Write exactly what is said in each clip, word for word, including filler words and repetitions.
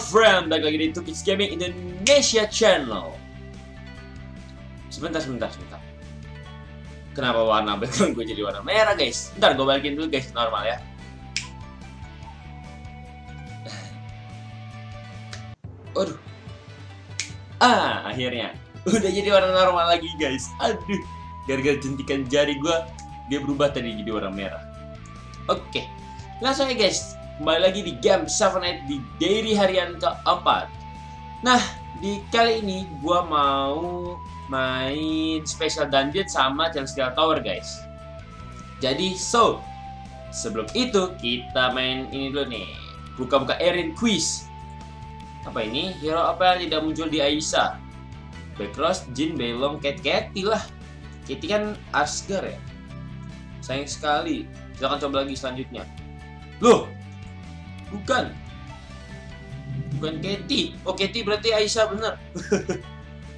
friend, balik lagi di Twokicks Gaming Indonesia channel. Sebentar, sebentar, sebentar. Kenapa warna background gue jadi warna merah, guys? Ntar gue balikin dulu, guys, normal ya. Aduh. Ah, akhirnya udah jadi warna normal lagi, guys. Aduh, gara-gara jentikan jari gue, dia berubah tadi jadi warna merah. Oke, langsung ya, guys. Kembali lagi di game Seven Knights di Dairy Harian keempat. Nah, di kali ini gua mau main Special Dungeon sama Celestial Tower, guys. Jadi, so sebelum itu kita main ini dulu nih. Buka-buka Erin Quiz. Apa ini? Hero apa yang tidak muncul di Aisha? Backcross, Jin Belong, Cat Catty lah. Catty kan Arsgar ya. Sayang sekali. Kita akan coba lagi selanjutnya. Loh, bukan, bukan Catty. Oh, Catty berarti Aisha bener.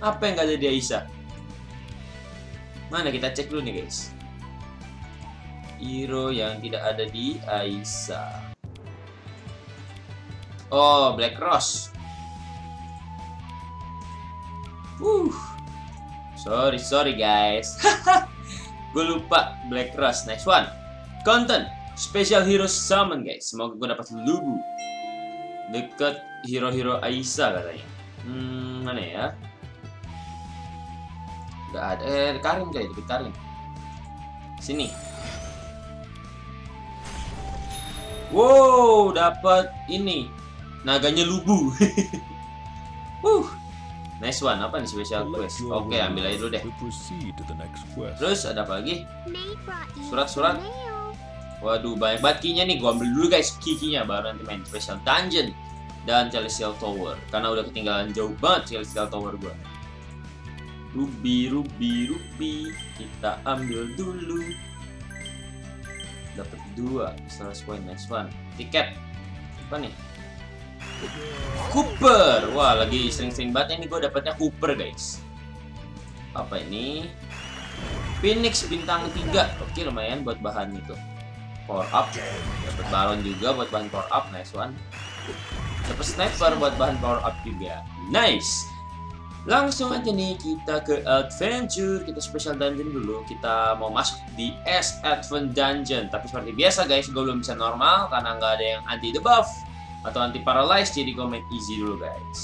Apa yang gak ada di Aisha? Mana, kita cek dulu nih, guys. Hero yang tidak ada di Aisha. Oh, Black Cross. Uh, sorry sorry guys. Gue lupa Black Cross. Next one, content. Special Hero Summon, guys. Semoga gue dapat Lubu. Dekat hero-hero Aisha katanya. Hmm, mana ya? Gak ada. Eh, Karim kayak deket Karim. Sini. Wow, dapat ini. Naganya Lubu. uh. Next one, apa nih special quest? Oke, okay, ambil aja dulu deh. Terus ada apa lagi? Surat-surat. Waduh, banyak banget key-nya nih. Gua ambil dulu, guys, key-nya, baru nanti main Special Dungeon dan Celestial Tower. Karena udah ketinggalan jauh banget Celestial Tower gua. Ruby, ruby, ruby. Kita ambil dulu. Dapat dua, seratus poin. Next one. Tiket. Apa nih? Cooper. Wah, lagi sering-sering banget ini gua dapatnya Cooper, guys. Apa ini? Phoenix bintang tiga. Oke, lumayan buat bahan itu. Power up, dapat baron juga buat bahan power up. Nice one. Dapat sniper buat bahan power up juga. Nice. Langsung aja nih kita ke adventure. Kita special dungeon dulu. Kita mau masuk di S Advent Dungeon. Tapi seperti biasa, guys, gue belum bisa normal karena nggak ada yang anti debuff atau anti paralyze. Jadi gue main easy dulu, guys.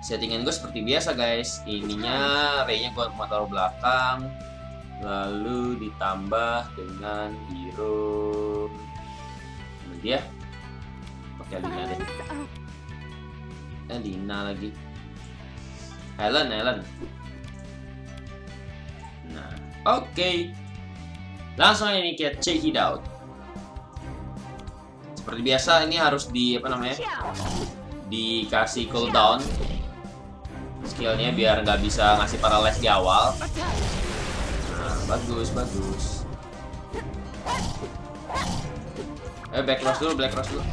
Settingan gue seperti biasa, guys. Ininya Ray-nya gue mau taruh belakang. Lalu ditambah dengan hero dia pakai Lina deh. Eh, Lina lagi. Helen, Helen. Nah, oke. Okay. Langsung ini kita check it out. Seperti biasa ini harus di apa namanya? Dikasih cooldown skillnya biar nggak bisa ngasih paralyze di awal. Bagus, bagus. Eh, Backcross dulu, Backcross dulu.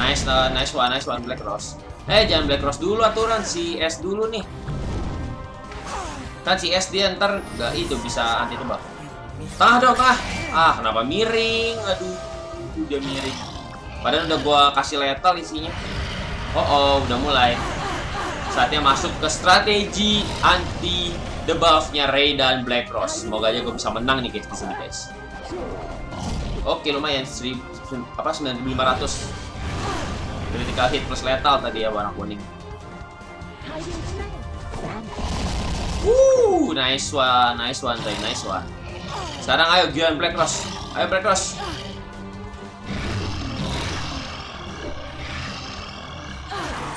Nice, uh, nice one, nice one, Backcross. Eh, jangan Backcross dulu, aturan si S dulu nih. Kan si S dia ntar nggak itu bisa anti tembak. Tah dong, tah. Ah, kenapa miring? Aduh, udah miring. Padahal udah gua kasih lethal isinya. Oh, oh, udah mulai. Saatnya masuk ke strategi anti debuffnya Ray dan Black Cross. Semoga aja gue bisa menang nih, guys, di sini, guys. Oke, lumayan seribu apa sembilan ribu lima ratus. Critical hit plus lethal tadi ya warna kuning. Wuh, nice one, nice one, tadi nice one. Sekarang ayo Giran Black Cross. Ayo Black Cross.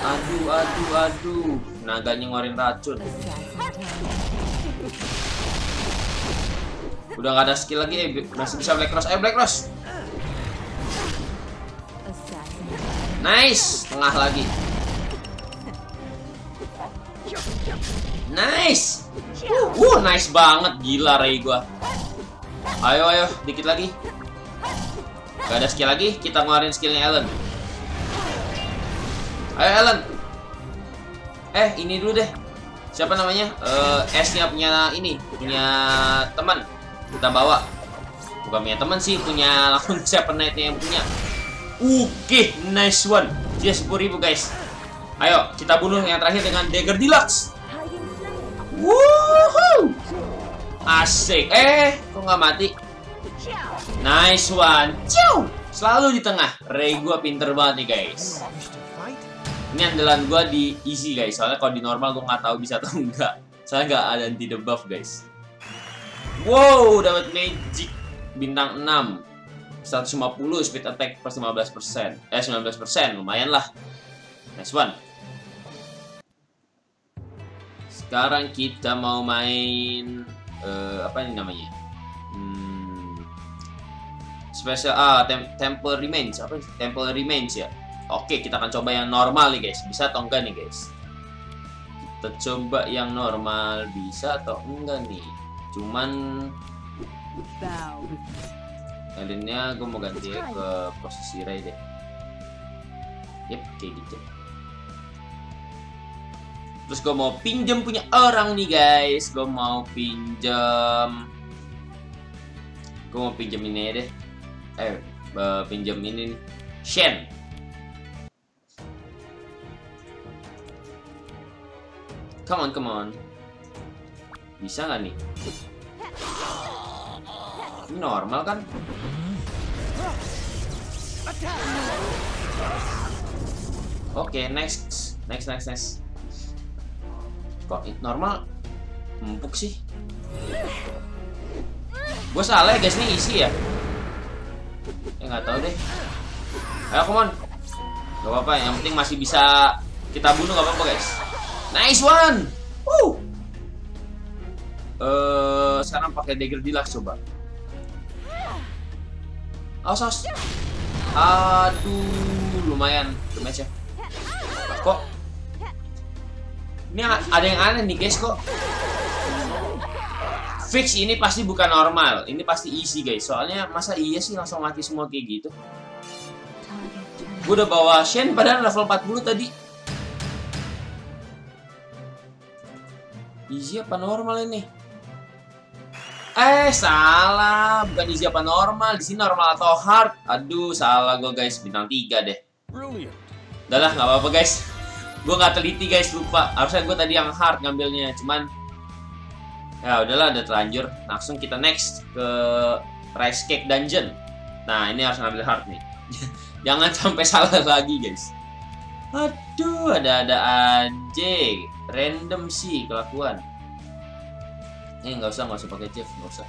Aduh, aduh, aduh. Naganya ngeluarin racun. Udah gak ada skill lagi, eh. Masih bisa Black Cross. Ayo Black Cross. Nice. Tengah lagi. Nice. Uh, uh nice banget. Gila Ray gua. Ayo, ayo. Dikit lagi. Gak ada skill lagi. Kita ngeluarin skillnya Ellen. Ayo Ellen. Eh, ini dulu deh. Siapa namanya? Uh, S-nya punya ini, punya teman. Kita bawa. Bukan punya teman sih, punya langsung siapa Knight-nya yang punya. Oke, nice one. Dia sepuluh ribu guys. Ayo, kita bunuh yang terakhir dengan Dagger Deluxe. Woohoo! Asik. Eh, kok nggak mati? Nice one. Ciao. Selalu di tengah. Ray gua pinter banget nih guys. Ini andalan gua di easy guys. Soalnya kalau di normal gua nggak tahu bisa atau enggak. Soalnya nggak ada anti debuff guys. Wow, dapat magic bintang enam. seratus lima puluh speed attack plus lima belas persen. Eh, sembilan belas persen, lumayan lah. Nice one. Sekarang kita mau main uh, apa ini namanya? Hmm, special ah tem Temple Remains, apa ini? Temple Remains ya. Oke, kita akan coba yang normal nih guys. Bisa atau enggak nih guys? Kita coba yang normal, bisa atau enggak nih? Cuman Elennya gue mau ganti ke posisi Ray deh. Yep, kayak gitu. Terus gue mau pinjam punya orang nih guys. Gue mau pinjam Gue mau pinjam ini aja deh. Eh, pinjam ini nih, Shen. Come on, come on. Bisa gak nih? Ini normal kan? Oke, okay, next. Next, next, next. Kok normal? Empuk sih. Gue salah ya guys, ini isi ya? Ya nggak tahu deh. Ayo, come on. Gak apa-apa, yang penting masih bisa kita bunuh, gak apa-apa guys. Nice one! Woo! Uh, sekarang pakai Dagger Deluxe coba. Awas, aduh, lumayan damage ya. Kok ini ada yang aneh nih guys kok. Fix ini pasti bukan normal, ini pasti easy guys. Soalnya masa iya sih langsung mati semua kayak gitu. Gue udah bawa Shen padahal level empat puluh tadi. Easy apa normal ini? Eh, salah, bukan easy apa normal. Di sini normal atau hard? Aduh, salah gue guys, bintang tiga deh. Udah lah, nggak apa-apa guys. Gue nggak teliti guys, lupa. Harusnya gue tadi yang hard ngambilnya, cuman ya udahlah, udah terlanjur. Langsung kita next ke Rice Cake Dungeon. Nah, ini harus ngambil hard nih. Jangan sampai salah lagi guys. Aduh, ada-ada aja. Random sih kelakuan. Eh, nggak usah, nggak usah pakai Jeff, nggak usah.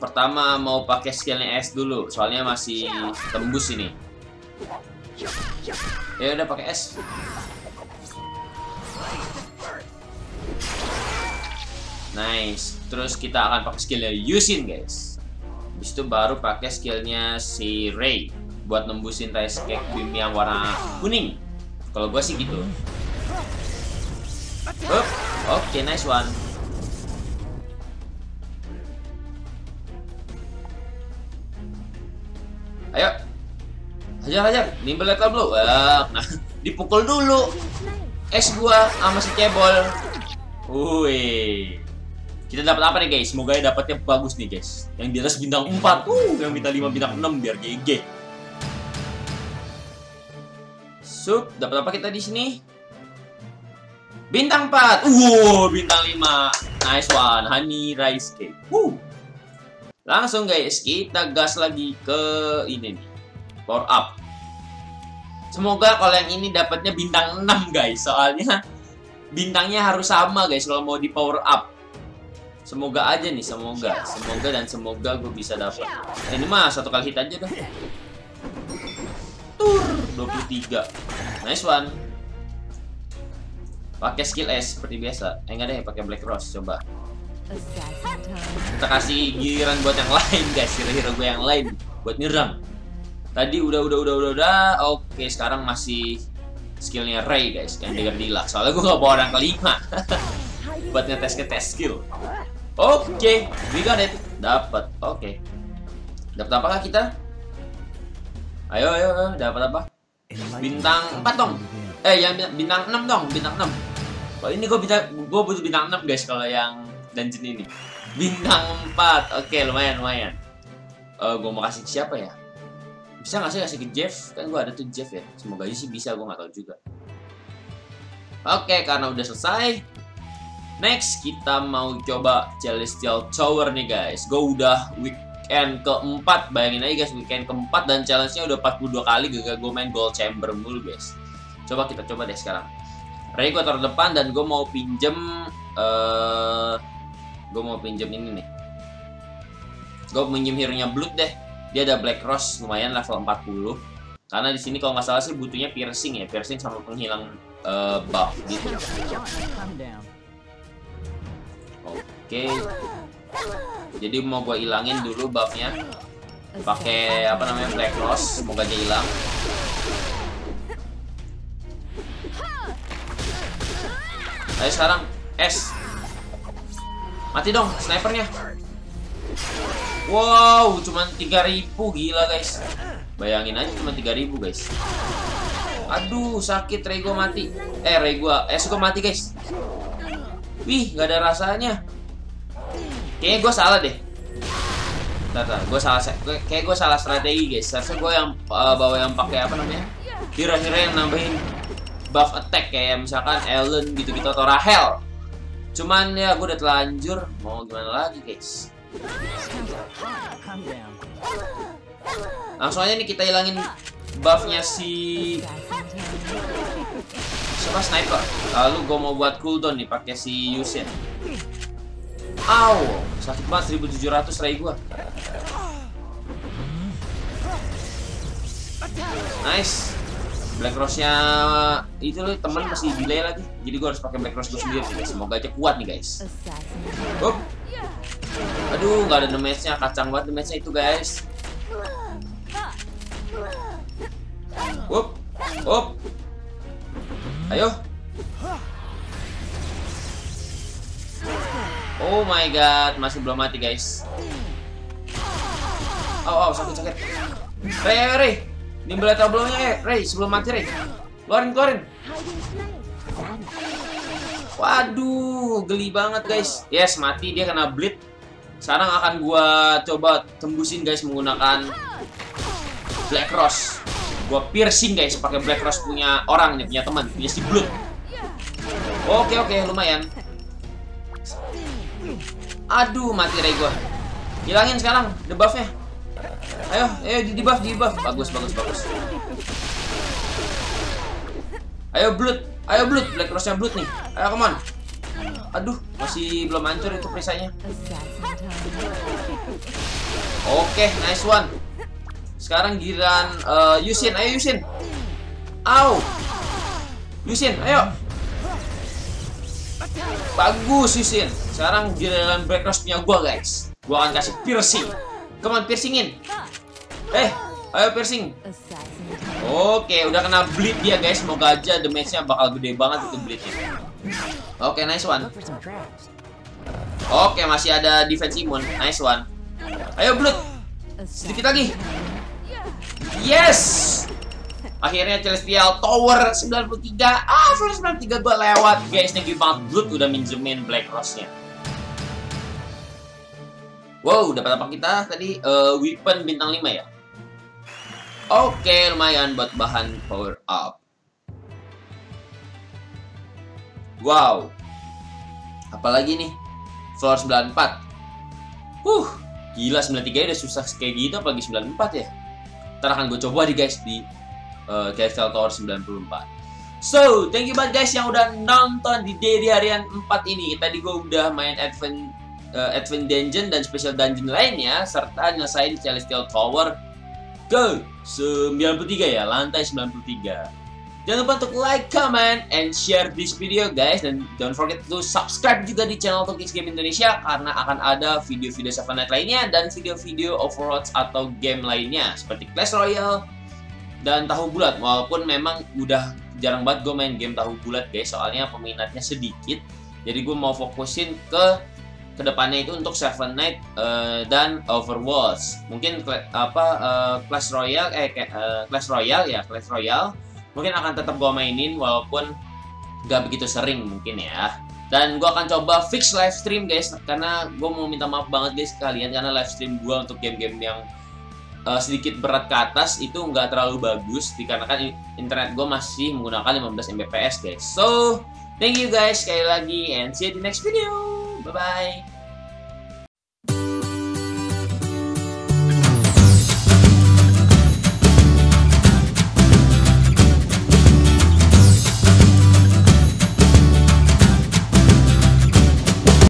Pertama mau pakai skillnya S dulu, soalnya masih tembus ini. Ya udah pakai S. Nice. Terus kita akan pakai skillnya Yushin guys. Habis itu baru pakai skillnya si Ray buat nembusin Rice Cake Beam yang warna kuning. Kalau gua sih gitu. Oke, okay, nice one. Ayo, hajar-hajar, nimble letal blow. Nah, dipukul dulu. Es gua sama si Cebol. Wih, kita dapat apa nih guys? Semoga ya dapatnya bagus nih guys. Yang di atas bintang empat, uh, yang bintang lima, bintang enam biar G G. Sup, dapat apa kita di sini? Bintang empat, wow, bintang lima. Nice one, honey rice cake. Woo. Langsung guys, kita gas lagi ke ini nih, power up. Semoga kalau yang ini dapatnya bintang enam guys. Soalnya bintangnya harus sama guys kalau mau di power up. Semoga aja nih, semoga. Semoga dan semoga gue bisa dapat. Nah, ini mah satu kali hit aja dah. Tur, dua puluh tiga. Nice one. Pakai skill S seperti biasa. Eh, enggak deh, pakai Black Cross coba. Kita kasih giliran buat yang lain guys, hero-hero gue yang lain buat nyerang. Tadi udah udah udah udah udah. Oke, sekarang masih skillnya Ray guys, yang Dagger Deluxe. Soalnya gue gak bawa orang kelima buat ngetes ngetes skill. Oke, we got it. Dapat. Oke. Dapat apakah kita? Ayo ayo, ayo. Dapat apa? Bintang empat dong. Eh, yang bintang enam dong, bintang enam. Kalau ini gue bisa, gue butuh bintang enam guys kalau yang dungeon ini. Bintang empat, oke, lumayan lumayan. uh, gue mau kasih ke siapa ya? Bisa nggak sih kasih ke Jeff? Kan gue ada tuh Jeff ya. Semoga aja sih bisa, gue nggak tahu juga. Oke, karena udah selesai, next kita mau coba Celestial Tower nih guys. Gue udah weekend keempat, bayangin aja guys, weekend keempat dan challenge-nya udah empat puluh dua kali gagal gue main gold chamber mulu guys. Coba kita coba deh sekarang. Ray gue taruh depan dan gue mau pinjem uh, gue mau pinjem ini nih. Gue pinjem hero-nya Blood deh. Dia ada Black Cross, lumayan level empat puluh. Karena di sini kalau nggak salah sih butuhnya piercing ya, piercing sama penghilang uh, buff gitu. Oke. Okay. Jadi mau gue ilangin dulu buffnya. Pakai apa namanya Black Cross, semoga aja hilang. Ayo sekarang, S. Mati dong, snipernya. Wow, cuman tiga ribu, gila guys. Bayangin aja cuman tiga ribu guys. Aduh, sakit, Ray gua mati. Eh, Ray gua, S gua mati guys. Wih, gak ada rasanya. Kayaknya gua salah deh. Bentar, bentar, gua salah, kayak gua salah strategi guys. Seharusnya gua yang uh, bawa yang pakai apa namanya? Hero-hero yang nambahin buff attack kayak misalkan Ellen gitu-gitu atau Rahel. Cuman ya gue udah telanjur, mau gimana lagi guys. Langsung aja nih kita hilangin buffnya si siapa sniper. Lalu gue mau buat cooldown nih pakai si Yushin. Aw, sakit banget seribu tujuh ratus Ray gue. Nice. Black Cross-nya itu loh, teman masih delay lagi. Jadi gue harus pakai Black Cross gue sendiri guys. Semoga aja kuat nih guys. Up. Aduh, nggak ada damage-nya, kacang banget damage-nya itu guys. Up. Up. Ayo. Oh my god, masih belum mati guys. Oh, oh, sakit-sakit. Rey, Rey. Nimble tablonya, Ray, sebelum mati, Ray. Lorin, Lorin. Waduh, geli banget, guys. Yes, mati. Dia kena bleed. Sekarang akan gua coba tembusin, guys, menggunakan Black Cross. Gua piercing, guys, pakai Black Cross punya orang nih, punya teman, punya si Blood. Oke, oke, lumayan. Aduh, mati Ray gua. Hilangin sekarang debuffnya. Ayo, ayo di debuff, di debuff. Bagus, bagus, bagus. Ayo Blood, ayo Blood, Black Cross-nya Blood nih. Ayo come on. Aduh, masih belum hancur itu perisanya. Oke, okay, nice one. Sekarang giliran uh, Yushin, ayo Yushin. Au. Yushin, ayo. Bagus Yushin. Sekarang giliran Black Cross punya gua, guys. Gua akan kasih piercing. Come on, piercingin. Eh, ayo piercing. Oke, udah kena bleed dia guys. Semoga aja damage-nya bakal gede banget itu bleed-nya. Oke, nice one. Oke, masih ada defense immune. Nice one. Ayo Blood. Sedikit lagi. Yes. Akhirnya Celestial Tower sembilan puluh tiga. Ah, sembilan puluh tiga gue lewat guys. Thank you banget Blood udah minjemin Black Rose-nya. Wow, dapat apa kita tadi? Uh, weapon bintang lima ya? Oke, okay, lumayan buat bahan power up. Wow. Apalagi nih? Floor sembilan puluh empat. Huh, gila sembilan puluh tiga udah susah kayak gitu, apalagi sembilan puluh empat ya? Ntar akan gue coba nih guys di uh, Celestial Tower sembilan puluh empat. So, thank you banget guys yang udah nonton di Dairy Harian empat ini. Tadi gue udah main advent Uh, Advent Dungeon dan Special Dungeon lainnya, serta nyelesain Celestial Tower ke sembilan puluh tiga ya, lantai sembilan puluh tiga. Jangan lupa untuk like, comment, and share this video guys. Dan don't forget to subscribe juga di channel Twokicks Gaming Indonesia, karena akan ada video-video Seven Knights lainnya dan video-video Overwatch atau game lainnya seperti Clash Royale dan Tahu Bulat. Walaupun memang udah jarang banget gue main game Tahu Bulat guys, soalnya peminatnya sedikit. Jadi gue mau fokusin ke kedepannya itu untuk Seven Knights uh, dan Overwatch, mungkin apa uh, Clash Royale eh uh, Clash Royale ya Clash Royale mungkin akan tetap gue mainin walaupun gak begitu sering mungkin ya. Dan gue akan coba fix live stream guys, karena gue mau minta maaf banget guys kalian, karena live stream gue untuk game-game yang uh, sedikit berat ke atas itu nggak terlalu bagus dikarenakan internet gue masih menggunakan lima belas M B P S guys. So thank you guys sekali lagi and see you di next video. Bye bye.